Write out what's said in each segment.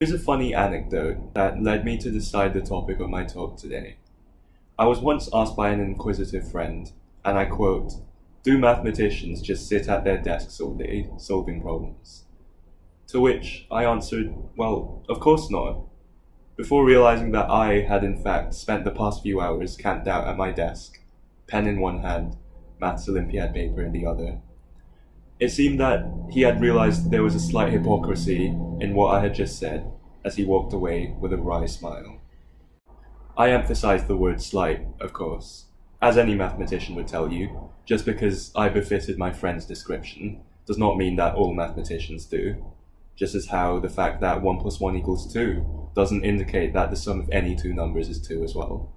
Here's a funny anecdote that led me to decide the topic of my talk today. I was once asked by an inquisitive friend, and I quote, "Do mathematicians just sit at their desks all day solving problems?" To which I answered, "Well, of course not," before realizing that I had in fact spent the past few hours camped out at my desk, pen in one hand, maths Olympiad paper in the other. It seemed that he had realized there was a slight hypocrisy in what I had just said, as he walked away with a wry smile. I emphasize the word slight, of course, as any mathematician would tell you. Just because I befitted my friend's description does not mean that all mathematicians do, just as how the fact that 1 + 1 = 2 doesn't indicate that the sum of any two numbers is 2 as well.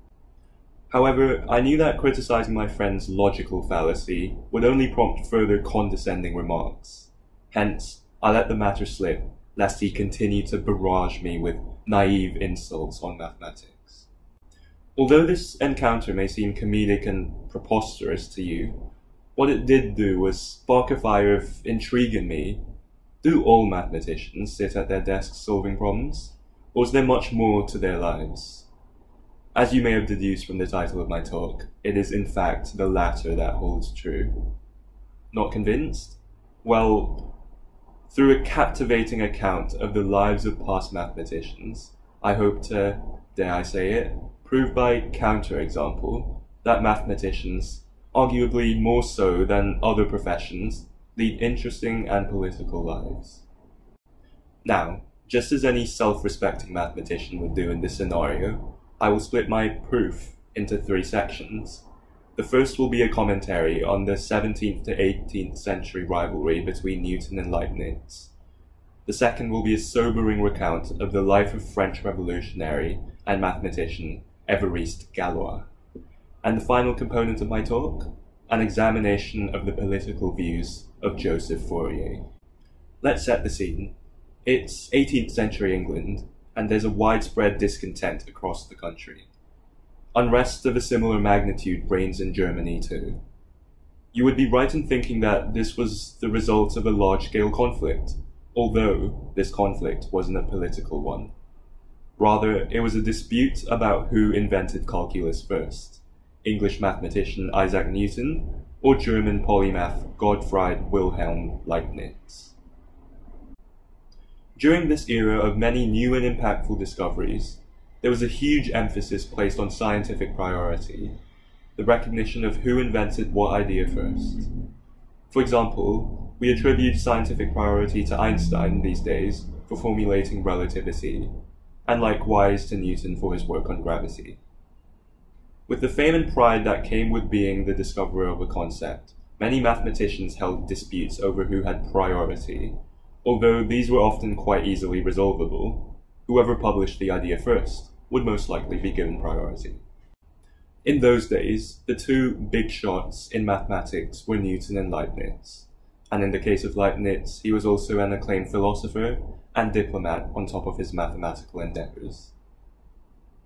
However, I knew that criticizing my friend's logical fallacy would only prompt further condescending remarks. Hence, I let the matter slip, lest he continue to barrage me with naive insults on mathematics. Although this encounter may seem comedic and preposterous to you, what it did do was spark a fire of intrigue in me. Do all mathematicians sit at their desks solving problems, or is there much more to their lives? As you may have deduced from the title of my talk, it is in fact the latter that holds true. Not convinced? Well, through a captivating account of the lives of past mathematicians, I hope to, dare I say it, prove by counterexample that mathematicians, arguably more so than other professions, lead interesting and political lives. Now, just as any self-respecting mathematician would do in this scenario, I will split my proof into 3 sections. The first will be a commentary on the 17th to 18th century rivalry between Newton and Leibniz. The second will be a sobering recount of the life of French revolutionary and mathematician Évariste Galois. And the final component of my talk, an examination of the political views of Joseph Fourier. Let's set the scene. It's 18th century England, and there's a widespread discontent across the country. Unrest of a similar magnitude reigns in Germany too. You would be right in thinking that this was the result of a large-scale conflict, although this conflict wasn't a political one. Rather, it was a dispute about who invented calculus first, English mathematician Isaac Newton or German polymath Gottfried Wilhelm Leibniz. During this era of many new and impactful discoveries, there was a huge emphasis placed on scientific priority, the recognition of who invented what idea first. For example, we attribute scientific priority to Einstein these days for formulating relativity, and likewise to Newton for his work on gravity. With the fame and pride that came with being the discoverer of a concept, many mathematicians held disputes over who had priority, although these were often quite easily resolvable. Whoever published the idea first would most likely be given priority. In those days, the two big shots in mathematics were Newton and Leibniz, and in the case of Leibniz, he was also an acclaimed philosopher and diplomat on top of his mathematical endeavors.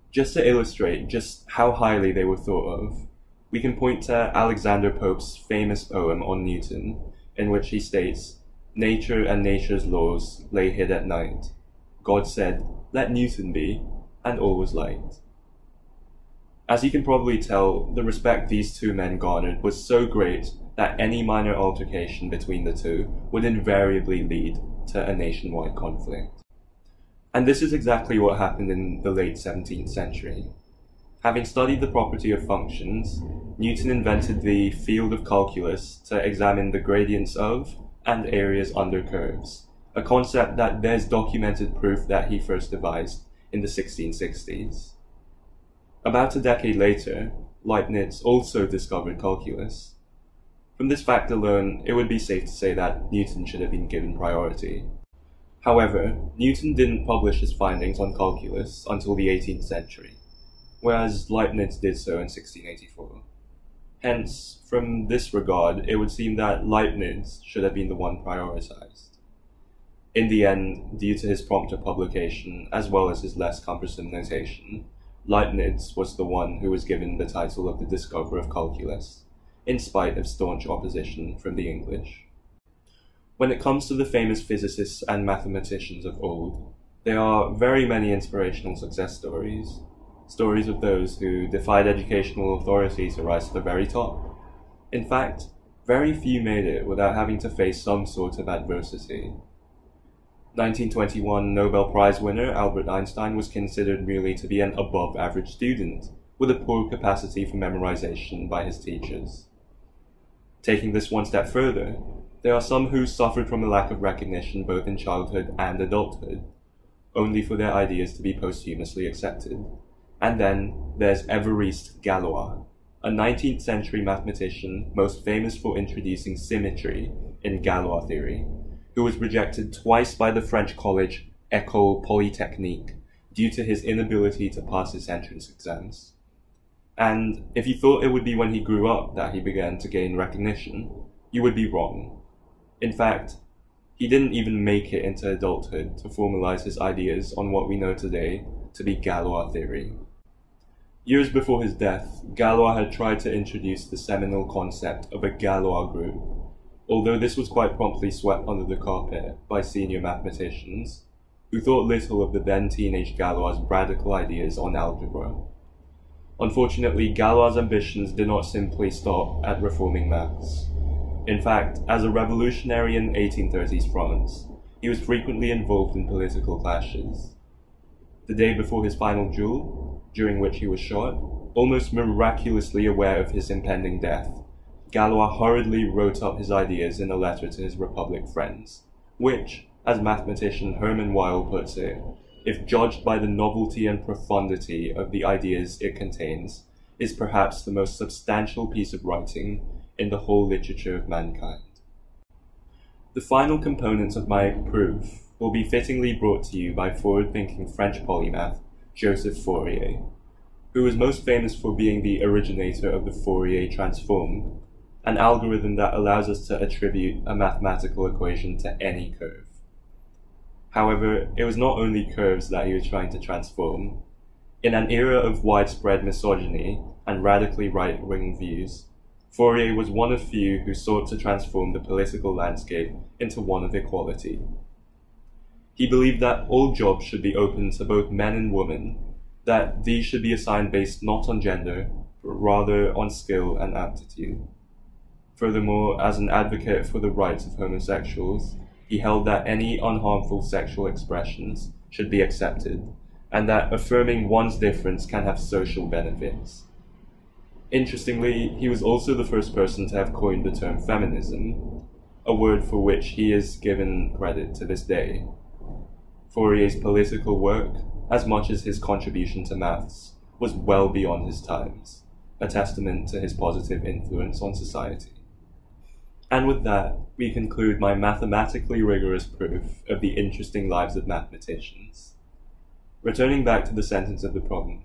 Just to illustrate just how highly they were thought of, we can point to Alexander Pope's famous poem on Newton, in which he states, "Nature and nature's laws lay hid at night. God said, let Newton be, and all was light." As you can probably tell, the respect these two men garnered was so great that any minor altercation between the two would invariably lead to a nationwide conflict. And this is exactly what happened in the late 17th century. Having studied the property of functions, Newton invented the field of calculus to examine the gradients of and areas under curves, a concept that there's documented proof that he first devised in the 1660s. About a decade later, Leibniz also discovered calculus. From this fact alone, it would be safe to say that Newton should have been given priority. However, Newton didn't publish his findings on calculus until the 18th century, whereas Leibniz did so in 1684. Hence, from this regard, it would seem that Leibniz should have been the one prioritized. In the end, due to his prompter publication, as well as his less cumbersome notation, Leibniz was the one who was given the title of the discoverer of calculus, in spite of staunch opposition from the English. When it comes to the famous physicists and mathematicians of old, There are very many inspirational success stories, stories of those who defied educational authority to rise to the very top. In fact, very few made it without having to face some sort of adversity. 1921 Nobel Prize winner Albert Einstein was considered merely to be an above-average student, with a poor capacity for memorization by his teachers. Taking this one step further, there are some who suffered from a lack of recognition both in childhood and adulthood, only for their ideas to be posthumously accepted. And then there's Évariste Galois, a 19th century mathematician most famous for introducing symmetry in Galois theory, who was rejected twice by the French college École Polytechnique due to his inability to pass his entrance exams. And if you thought it would be when he grew up that he began to gain recognition, you would be wrong. In fact, he didn't even make it into adulthood to formalize his ideas on what we know today to be Galois theory. Years before his death, Galois had tried to introduce the seminal concept of a Galois group, although this was quite promptly swept under the carpet by senior mathematicians, who thought little of the then teenage Galois' radical ideas on algebra. Unfortunately, Galois' ambitions did not simply stop at reforming maths. In fact, as a revolutionary in 1830s France, he was frequently involved in political clashes. The day before his final duel, during which he was shot, almost miraculously aware of his impending death, Galois hurriedly wrote up his ideas in a letter to his Republic friends, which, as mathematician Hermann Weyl puts it, if judged by the novelty and profundity of the ideas it contains, is perhaps the most substantial piece of writing in the whole literature of mankind. The final components of my proof will be fittingly brought to you by forward-thinking French polymath Joseph Fourier, who is most famous for being the originator of the Fourier transform, an algorithm that allows us to attribute a mathematical equation to any curve. However, it was not only curves that he was trying to transform. In an era of widespread misogyny and radically right-wing views, Fourier was one of few who sought to transform the political landscape into one of equality. He believed that all jobs should be open to both men and women, that these should be assigned based not on gender, but rather on skill and aptitude. Furthermore, as an advocate for the rights of homosexuals, he held that any unharmful sexual expressions should be accepted, and that affirming one's difference can have social benefits. Interestingly, he was also the first person to have coined the term feminism, a word for which he is given credit to this day. Fourier's political work, as much as his contribution to maths, was well beyond his times, a testament to his positive influence on society. And with that, we conclude my mathematically rigorous proof of the interesting lives of mathematicians. Returning back to the sentence of the problem,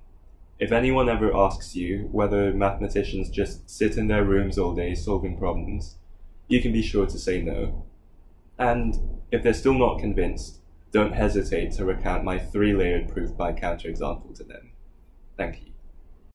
if anyone ever asks you whether mathematicians just sit in their rooms all day solving problems, you can be sure to say no. And if they're still not convinced, don't hesitate to recount my three-layered proof by counterexample to them. Thank you.